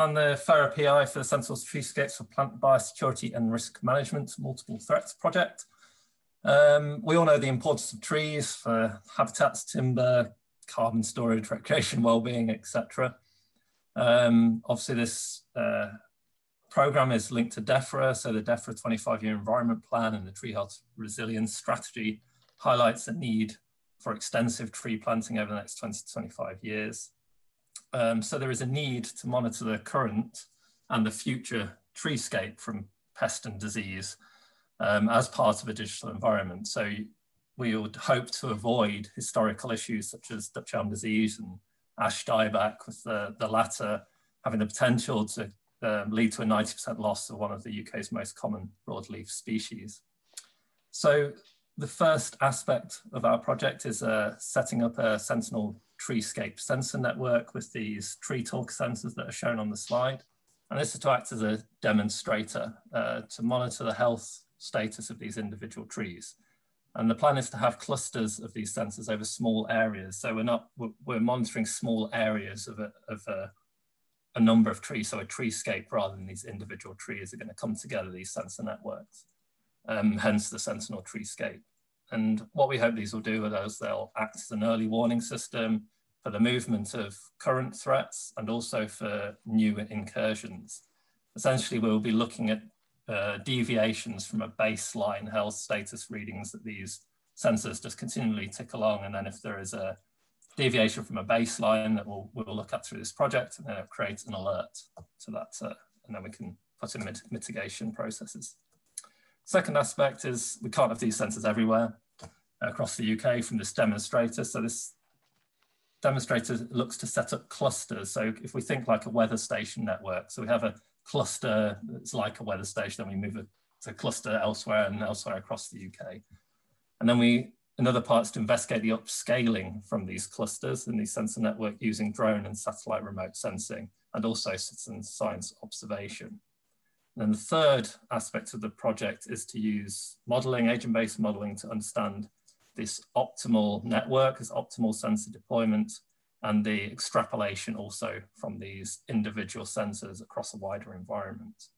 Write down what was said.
I'm the FERA PI for the Sentinel Treescapes for Plant Biosecurity and Risk Management Multiple Threats Project. We all know the importance of trees for habitats, timber, carbon storage, recreation, well-being, etc. Obviously, this program is linked to DEFRA, so the DEFRA 25-year environment plan and the Tree Health Resilience Strategy highlights the need for extensive tree planting over the next 20 to 25 years. So there is a need to monitor the current and the future treescape from pest and disease as part of a digital environment. So we would hope to avoid historical issues such as Dutch elm disease and ash dieback, with the latter having the potential to lead to a 90% loss of one of the UK's most common broadleaf species. So the first aspect of our project is setting up a Sentinel Treescape sensor network with these tree talk sensors that are shown on the slide. And this is to act as a demonstrator to monitor the health status of these individual trees. And the plan is to have clusters of these sensors over small areas. So we're monitoring small areas of a number of trees. So a treescape rather than these individual trees are going to come together, these sensor networks, hence the Sentinel Treescape. And what we hope these will do are they'll act as an early warning system for the movement of current threats and also for new incursions. Essentially, we'll be looking at deviations from a baseline health status readings that these sensors just continually tick along. And then if there is a deviation from a baseline that we'll look at through this project, and then it'll create an alert. So that's, and then we can put in mitigation processes. Second aspect is we can't have these sensors everywhere across the UK from this demonstrator. So this demonstrator looks to set up clusters. So if we think like a weather station network, so we have a cluster that's like a weather station, then we move it to cluster elsewhere and elsewhere across the UK. And then another part is to investigate the upscaling from these clusters and the sensor network using drone and satellite remote sensing and also citizen science observation. And the third aspect of the project is to use modeling, agent-based modeling, to understand this optimal network, this optimal sensor deployment, and the extrapolation also from these individual sensors across a wider environment.